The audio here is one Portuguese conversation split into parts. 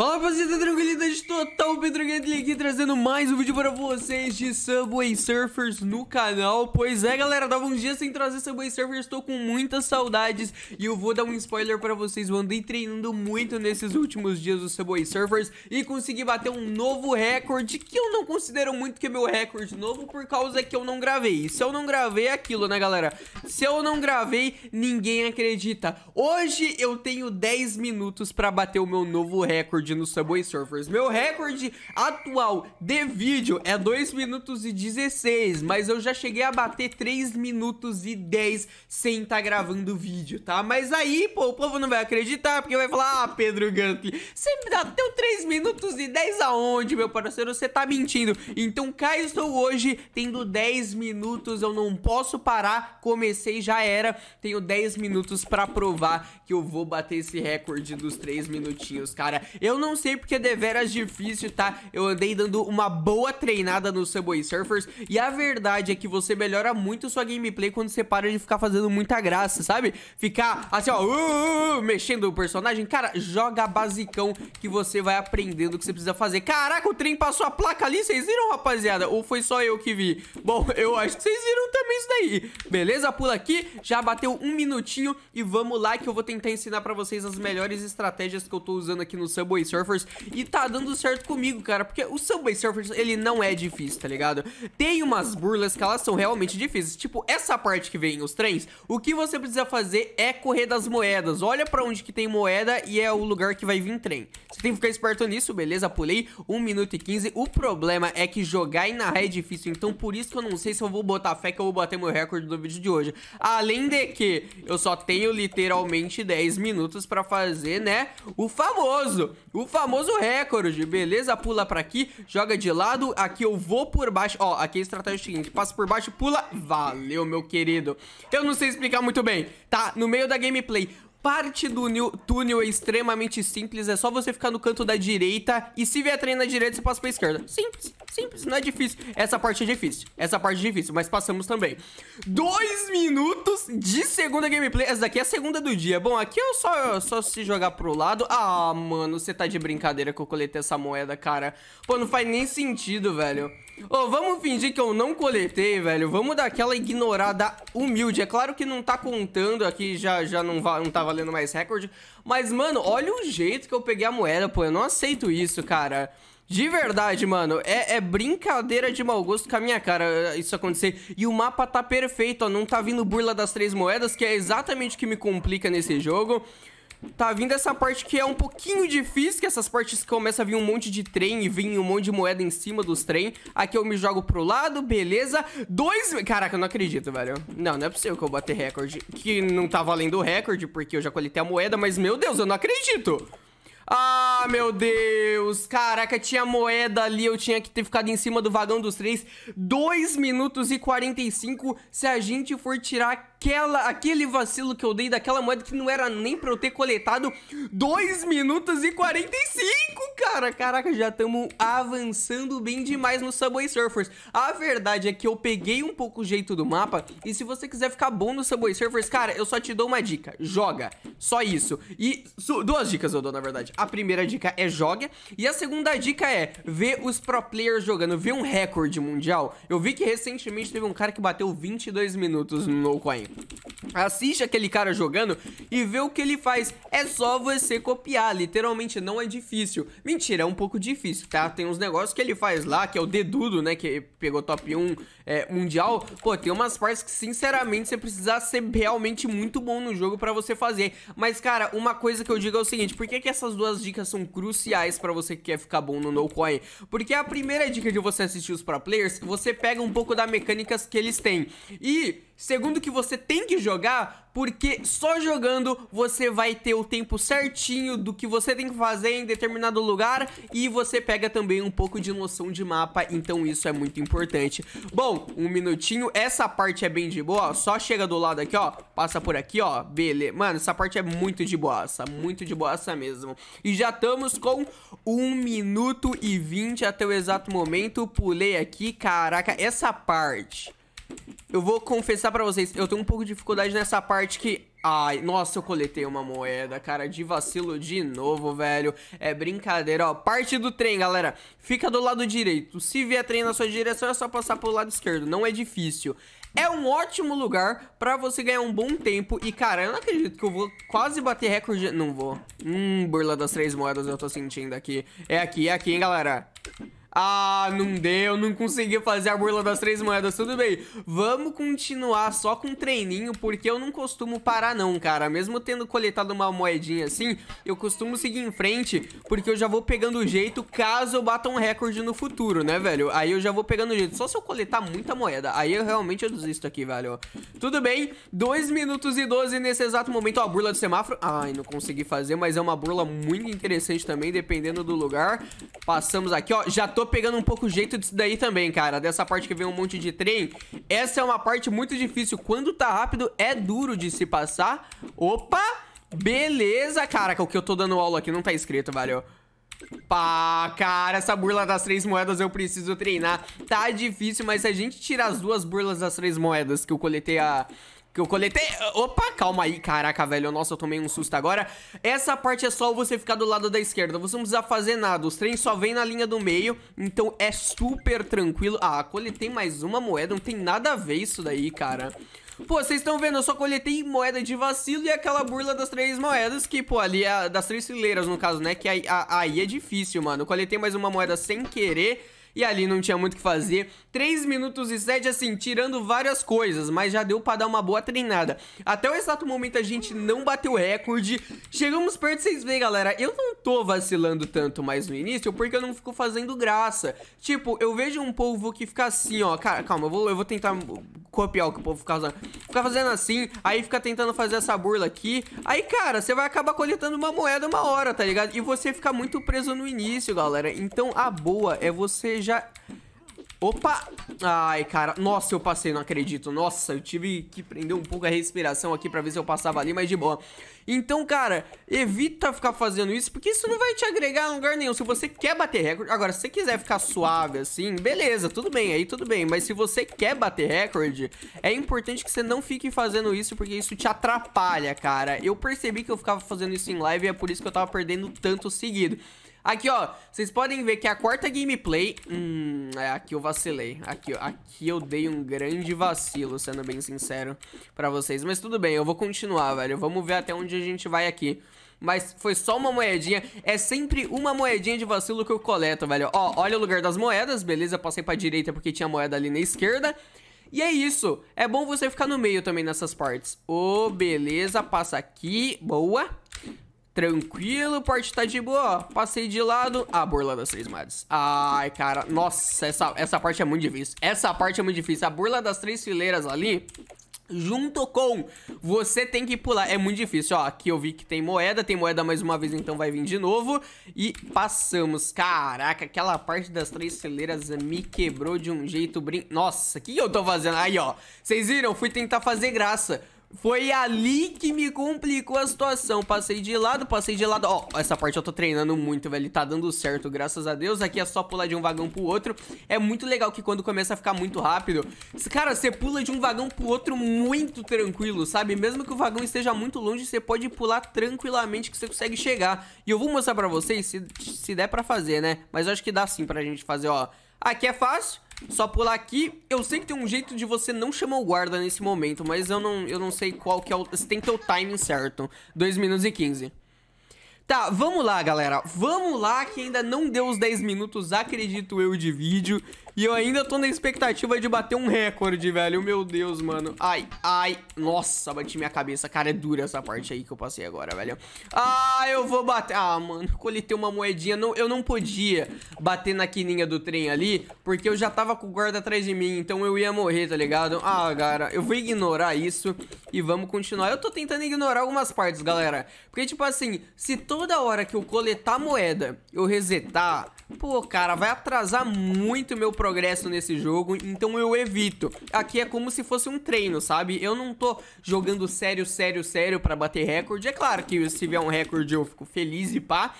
Fala rapaziada, tranquilidade total, Pedro Guntly aqui trazendo mais um vídeo para vocês de Subway Surfers no canal. Pois é galera, dava uns dias sem trazer Subway Surfers, estou com muitas saudades e eu vou dar um spoiler para vocês. Eu andei treinando muito nesses últimos dias do Subway Surfers e consegui bater um novo recorde, que eu não considero muito que é meu recorde novo, por causa que eu não gravei. E se eu não gravei é aquilo, né galera? Se eu não gravei, ninguém acredita. Hoje eu tenho 10 minutos para bater o meu novo recorde no Subway Surfers. Meu recorde atual de vídeo é 2 minutos e 16, mas eu já cheguei a bater 3 minutos e 10 sem tá gravando vídeo, tá? Mas aí, pô, o povo não vai acreditar, porque vai falar: ah, Pedro Guntly, você me dá até 3 minutos e 10 aonde, meu parceiro? Você tá mentindo. Então cá estou hoje, tendo 10 minutos, eu não posso parar, comecei, já era, tenho 10 minutos pra provar que eu vou bater esse recorde dos 3 minutinhos, cara. Eu não sei porque é deveras difícil, tá? Eu andei dando uma boa treinada no Subway Surfers e a verdade é que você melhora muito sua gameplay quando você para de ficar fazendo muita graça, sabe? Ficar assim, ó, mexendo o personagem. Cara, joga basicão que você vai aprendendo o que você precisa fazer. Caraca, o trem passou a placa ali, vocês viram, rapaziada? Ou foi só eu que vi? Bom, eu acho que vocês viram também isso daí. Beleza? Pula aqui, já bateu um minutinho e vamos lá que eu vou tentar ensinar pra vocês as melhores estratégias que eu tô usando aqui no Subway Surfers. E tá dando certo comigo, cara, porque o Subway Surfers, ele não é difícil, tá ligado? Tem umas burlas que elas são realmente difíceis, tipo essa parte que vem os trens. O que você precisa fazer é correr das moedas. Olha pra onde que tem moeda e é o lugar que vai vir trem. Você tem que ficar esperto nisso, beleza? Pulei 1 minuto e 15. O problema é que jogar e narrar é difícil, então por isso que eu não sei se eu vou botar fé que eu vou bater meu recorde do vídeo de hoje. Além de que eu só tenho literalmente 10 minutos pra fazer, né, o famoso recorde, beleza? Pula pra aqui, joga de lado, aqui eu vou por baixo, ó, aqui é a estratégia seguinte, passa por baixo, pula, valeu meu querido. Eu não sei explicar muito bem, tá? No meio da gameplay. Parte do túnel é extremamente simples, é só você ficar no canto da direita e se vier trem na direita você passa pra esquerda. Simples, simples, não é difícil. Essa parte é difícil, mas passamos também. 2 minutos de segunda gameplay, essa daqui é a segunda do dia. Bom, aqui é só se jogar pro lado. Ah, mano, você tá de brincadeira que eu coletei essa moeda, cara. Pô, não faz nem sentido, velho. Ô, vamos fingir que eu não coletei, velho. Vamos dar aquela ignorada humilde. É claro que não tá contando aqui, já não tá valendo mais recorde. Mas, mano, olha o jeito que eu peguei a moeda, pô. Eu não aceito isso, cara. De verdade, mano, é brincadeira de mau gosto com a minha cara isso acontecer. E o mapa tá perfeito, ó. Não tá vindo burla das 3 moedas, que é exatamente o que me complica nesse jogo. Tá vindo essa parte que é um pouquinho difícil, que essas partes que começa a vir um monte de trem e vem um monte de moeda em cima dos trem. Aqui eu me jogo pro lado, beleza. 2... Caraca, eu não acredito, velho. Não é possível que eu bater recorde. Que não tá valendo o recorde, porque eu já coletei a moeda, mas, meu Deus, eu não acredito. Ah, meu Deus. Caraca, tinha moeda ali. Eu tinha que ter ficado em cima do vagão dos três. 2 minutos e 45. Se a gente for tirar aquele vacilo que eu dei daquela moeda que não era nem pra eu ter coletado, 2 minutos e 45, cara. Caraca, já estamos avançando bem demais no Subway Surfers. A verdade é que eu peguei um pouco o jeito do mapa. E se você quiser ficar bom no Subway Surfers, cara, eu só te dou uma dica. Joga. Só isso. E 2 dicas eu dou, na verdade. A primeira dica é joga, e a segunda dica é ver os pro players jogando, ver um recorde mundial. Eu vi que recentemente teve um cara que bateu 22 minutos no No Coin. Assiste aquele cara jogando e vê o que ele faz. É só você copiar, literalmente não é difícil. Mentira, é um pouco difícil, tá? Tem uns negócios que ele faz lá, que é o Dedudo, né, que pegou top 1 mundial. Pô, tem umas partes que sinceramente você precisa ser realmente muito bom no jogo pra você fazer. Mas cara, uma coisa que eu digo é o seguinte: por que essas duas dicas são cruciais pra você que quer ficar bom no No Coin? Porque a primeira dica de você assistir os pro players, você pega um pouco das mecânicas que eles têm. E segundo, que você tem que jogar, porque só jogando você vai ter o tempo certinho do que você tem que fazer em determinado lugar, e você pega também um pouco de noção de mapa, então isso é muito importante. Bom, 1 minutinho, essa parte é bem de boa, ó, só chega do lado aqui, ó, passa por aqui, ó, beleza. Mano, essa parte é muito de boaça mesmo. E já estamos com 1 minuto e 20 até o exato momento. Pulei aqui, caraca, essa parte... Eu vou confessar pra vocês, eu tenho um pouco de dificuldade nessa parte que Ai, nossa, eu coletei uma moeda, cara, de vacilo de novo, velho. É brincadeira, ó, parte do trem, galera. Fica do lado direito. Se vier trem na sua direção, é só passar pro lado esquerdo, não é difícil. É um ótimo lugar pra você ganhar um bom tempo. E, cara, eu não acredito que eu vou quase bater recorde... Não vou. Burla das três moedas eu tô sentindo aqui. É aqui, hein, galera. Ah, não deu, não consegui fazer a burla das três moedas, tudo bem. Vamos continuar só com um treininho, porque eu não costumo parar não, cara. Mesmo tendo coletado uma moedinha assim, eu costumo seguir em frente, porque eu já vou pegando o jeito caso eu bata um recorde no futuro, né, velho? Aí eu já vou pegando o jeito, só se eu coletar muita moeda. Aí eu realmente desisto aqui, velho. Tudo bem, 2 minutos e 12 nesse exato momento. Ó, a burla do semáforo. Ai, não consegui fazer, mas é uma burla muito interessante também, dependendo do lugar. Passamos aqui, ó, já tô pegando um pouco o jeito disso daí também, cara. Dessa parte que vem um monte de trem. Essa é uma parte muito difícil. Quando tá rápido, é duro de se passar. Opa! Beleza, cara. O que eu tô dando aula aqui não tá escrito, valeu. Pá, cara, essa burla das três moedas eu preciso treinar. Tá difícil, mas se a gente tirar as duas burlas das três moedas que eu coletei a... Opa, calma aí, caraca, velho. Nossa, eu tomei um susto agora. Essa parte é só você ficar do lado da esquerda. Você não precisa fazer nada, os trens só vêm na linha do meio. Então é super tranquilo. Ah, coletei mais uma moeda. Não tem nada a ver isso daí, cara. Pô, vocês estão vendo, eu só coletei moeda de vacilo e aquela burla das três moedas que, pô, ali é das três fileiras, no caso, né? Que aí é difícil, mano. Eu coletei mais uma moeda sem querer. E ali não tinha muito o que fazer. 3 minutos e 7, assim, tirando várias coisas. Mas já deu pra dar uma boa treinada. Até o exato momento a gente não bateu recorde. Chegamos perto, vocês veem, galera. Eu não tô vacilando tanto mais no início, porque eu não fico fazendo graça. Tipo, eu vejo um povo que fica assim, ó. Cara, calma, eu vou tentar copiar o que o povo fica fazendo. Fica fazendo assim, aí fica tentando fazer essa burla aqui. Aí, cara, você vai acabar coletando uma moeda uma hora, tá ligado? E você fica muito preso no início, galera. Então, a boa é você já... Opa! Ai, cara, nossa, eu passei, não acredito. Nossa, eu tive que prender um pouco a respiração aqui pra ver se eu passava ali, mas de boa. Então, cara, evita ficar fazendo isso, porque isso não vai te agregar a lugar nenhum. Se você quer bater recorde... Agora, se você quiser ficar suave assim, beleza, tudo bem, aí tudo bem. Mas se você quer bater recorde, é importante que você não fique fazendo isso, porque isso te atrapalha, cara. Eu percebi que eu ficava fazendo isso em live e é por isso que eu tava perdendo tanto seguido. Aqui, ó, vocês podem ver que é a quarta gameplay. Aqui eu vacilei. Aqui, ó, aqui eu dei um grande vacilo, sendo bem sincero pra vocês. Mas tudo bem, eu vou continuar, velho. Vamos ver até onde a gente vai aqui. Mas foi só uma moedinha. É sempre uma moedinha de vacilo que eu coleto, velho. Ó, olha o lugar das moedas, beleza? Passei pra direita porque tinha moeda ali na esquerda. E é isso. É bom você ficar no meio também nessas partes. Ô, beleza, passa aqui. Boa. Tranquilo, parte tá de boa, ó. Passei de lado, a burla das três moedas. Ai, cara, nossa, essa parte é muito difícil. Essa parte é muito difícil. A burla das três fileiras ali, junto com você tem que pular. É muito difícil, ó. Aqui eu vi que tem moeda mais uma vez, então vai vir de novo. E passamos. Caraca, aquela parte das três fileiras me quebrou de um jeito Nossa, o que eu tô fazendo? Aí, ó, vocês viram? Fui tentar fazer graça. Foi ali que me complicou a situação. Passei de lado. Ó, essa parte eu tô treinando muito, velho. Tá dando certo, graças a Deus. Aqui é só pular de um vagão pro outro. É muito legal que quando começa a ficar muito rápido, cara, você pula de um vagão pro outro muito tranquilo, sabe? Mesmo que o vagão esteja muito longe, você pode pular tranquilamente que você consegue chegar. E eu vou mostrar pra vocês se der pra fazer, né? Mas eu acho que dá sim pra gente fazer, ó. Aqui é fácil. Só pular aqui. Eu sei que tem um jeito de você não chamar o guarda nesse momento, mas eu não sei qual que é o... Você tem que ter o timing certo. 2 minutos e 15. Tá, vamos lá, galera. Vamos lá, que ainda não deu os 10 minutos, acredito eu, de vídeo. E eu ainda tô na expectativa de bater um recorde, velho. Meu Deus, mano. Ai, ai. Nossa, bati minha cabeça. Cara, é dura essa parte aí que eu passei agora, velho. Ah, eu vou bater. Ah, mano, coletei uma moedinha. Não, eu não podia bater na quininha do trem ali, porque eu já tava com o guarda atrás de mim. Então eu ia morrer, tá ligado? Ah, cara, eu vou ignorar isso e vamos continuar. Eu tô tentando ignorar algumas partes, galera. Porque, tipo assim, se toda hora que eu coletar moeda, eu resetar, pô, cara, vai atrasar muito meu progresso nesse jogo, então eu evito. Aqui é como se fosse um treino, sabe? Eu não tô jogando sério, sério, sério pra bater recorde. É claro que se vier um recorde eu fico feliz e pá.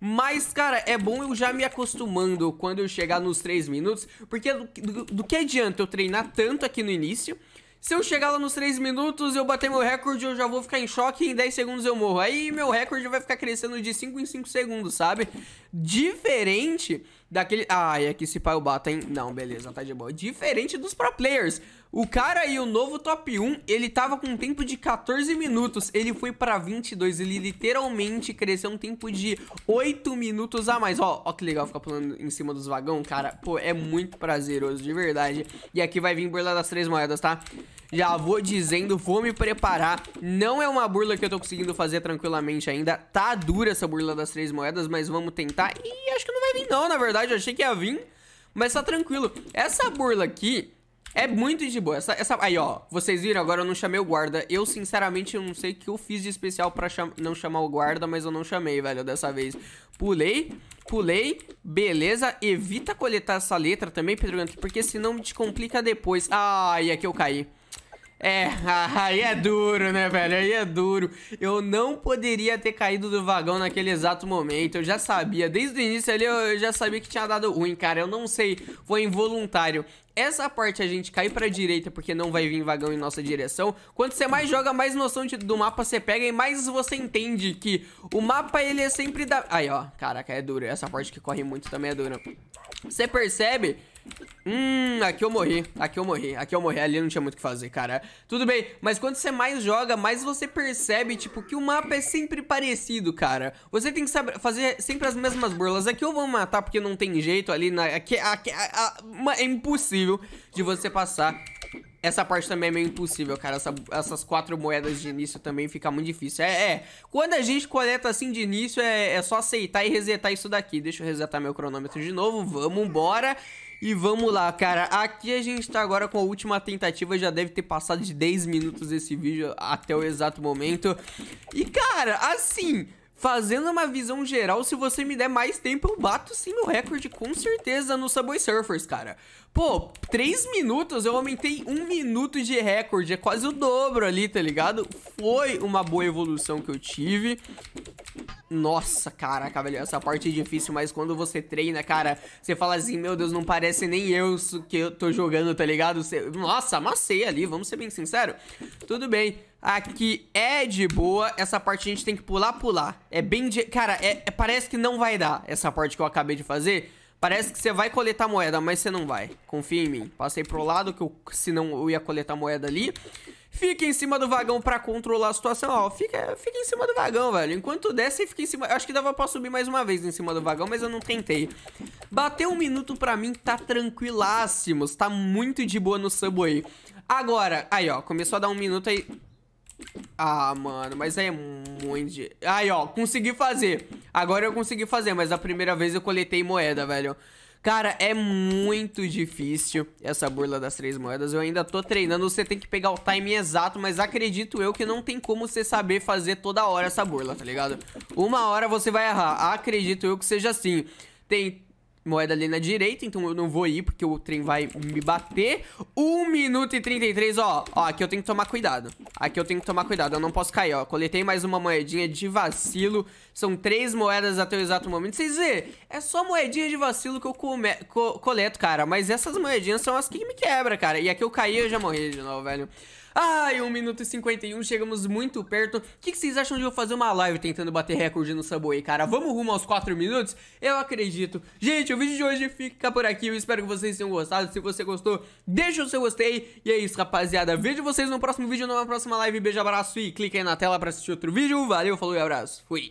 Mas, cara, é bom eu já me acostumando quando eu chegar nos 3 minutos, porque do que adianta eu treinar tanto aqui no início... Se eu chegar lá nos 3 minutos, eu bater meu recorde, eu já vou ficar em choque e em 10 segundos eu morro. Aí meu recorde vai ficar crescendo de 5 em 5 segundos, sabe? Diferente daquele... Ai, aqui se pá eu bato, hein? Não, beleza, tá de boa. Diferente dos pro players. O cara aí, o novo top 1, ele tava com um tempo de 14 minutos. Ele foi pra 22, ele literalmente cresceu um tempo de 8 minutos a mais. Ó que legal ficar pulando em cima dos vagão, cara. Pô, é muito prazeroso, de verdade. E aqui vai vir burla das 3 moedas, tá? Já vou dizendo, vou me preparar. Não é uma burla que eu tô conseguindo fazer tranquilamente ainda. Tá dura essa burla das 3 moedas, mas vamos tentar. E acho que não vai vir não, na verdade. Eu achei que ia vir, mas tá tranquilo. Essa burla aqui é muito de boa. Aí, ó, vocês viram? Agora eu não chamei o guarda. Eu, sinceramente, não sei o que eu fiz de especial pra não chamar o guarda, mas eu não chamei, velho, dessa vez. Pulei, beleza, evita coletar essa letra também, Pedro Guntly, porque senão te complica depois. Ai, aqui eu caí. É, aí é duro, né, velho? Aí é duro. Eu não poderia ter caído do vagão naquele exato momento. Eu já sabia, desde o início ali eu já sabia que tinha dado ruim, cara. Eu não sei, foi involuntário. Essa parte a gente cai pra direita porque não vai vir vagão em nossa direção. Quanto você mais joga, mais noção do mapa você pega e mais você entende que o mapa, ele é sempre da... Aí, ó, caraca, é duro. Essa parte que corre muito também é dura. Você percebe... Aqui eu morri. Ali não tinha muito o que fazer, cara. Tudo bem, mas quando você mais joga, mais você percebe, tipo, que o mapa é sempre parecido, cara. Você tem que saber fazer sempre as mesmas burlas. Aqui eu vou matar porque não tem jeito ali na... é impossível de você passar. Essa parte também é meio impossível, cara. Essas 4 moedas de início também fica muito difícil. Quando a gente coleta assim de início, é só aceitar e resetar isso daqui. Deixa eu resetar meu cronômetro de novo. Vamos embora. E vamos lá, cara. Aqui a gente tá agora com a última tentativa. Já deve ter passado de 10 minutos esse vídeo até o exato momento. E, cara, assim... Fazendo uma visão geral, se você me der mais tempo, eu bato sim meu recorde, com certeza, no Subway Surfers, cara. Pô, 3 minutos, eu aumentei 1 minuto de recorde, é quase o dobro ali, tá ligado? Foi uma boa evolução que eu tive. Nossa, caraca, velho, essa parte é difícil, mas quando você treina, cara, você fala assim, meu Deus, não parece nem eu que eu tô jogando, tá ligado? Nossa, amassei ali, vamos ser bem sinceros. Tudo bem. Aqui é de boa. Essa parte a gente tem que pular. É bem de... Cara, parece que não vai dar. Essa parte que eu acabei de fazer, parece que você vai coletar moeda, mas você não vai. Confia em mim. Passei pro lado, que senão eu ia coletar moeda ali. Fica em cima do vagão pra controlar a situação. Ó, fica em cima do vagão, velho. Enquanto der, você fica em cima. Eu acho que dava pra subir mais uma vez em cima do vagão, mas eu não tentei. Bateu 1 minuto pra mim, tá tranquilássimo. Tá muito de boa no Subway. Agora, aí, ó, começou a dar 1 minuto aí... Ah, mano, mas aí é muito... Aí, ó, consegui fazer. Agora eu consegui fazer, mas a primeira vez eu coletei moeda, velho. Cara, é muito difícil essa burla das 3 moedas. Eu ainda tô treinando, você tem que pegar o time exato, mas acredito eu que não tem como você saber fazer toda hora essa burla, tá ligado? Uma hora você vai errar, acredito eu que seja assim. Tem... moeda ali na direita, então eu não vou ir porque o trem vai me bater. 1 minuto e 33, ó, aqui eu tenho que tomar cuidado. Eu não posso cair, ó. Coletei mais uma moedinha de vacilo. São 3 moedas até o exato momento. Vocês vê, é só moedinha de vacilo que eu coleto, cara. Mas essas moedinhas são as que me quebram, cara. E aqui eu caí, eu já morri de novo, velho. Ai, 1 minuto e 51, chegamos muito perto. O que vocês acham de eu fazer uma live tentando bater recorde no Subway, cara? Vamos rumo aos 4 minutos? Eu acredito. Gente, o vídeo de hoje fica por aqui. Eu espero que vocês tenham gostado. Se você gostou, deixa o seu gostei. E é isso, rapaziada. Vejo vocês no próximo vídeo, numa próxima live. Beijo, abraço e clique aí na tela pra assistir outro vídeo. Valeu, falou e abraço. Fui.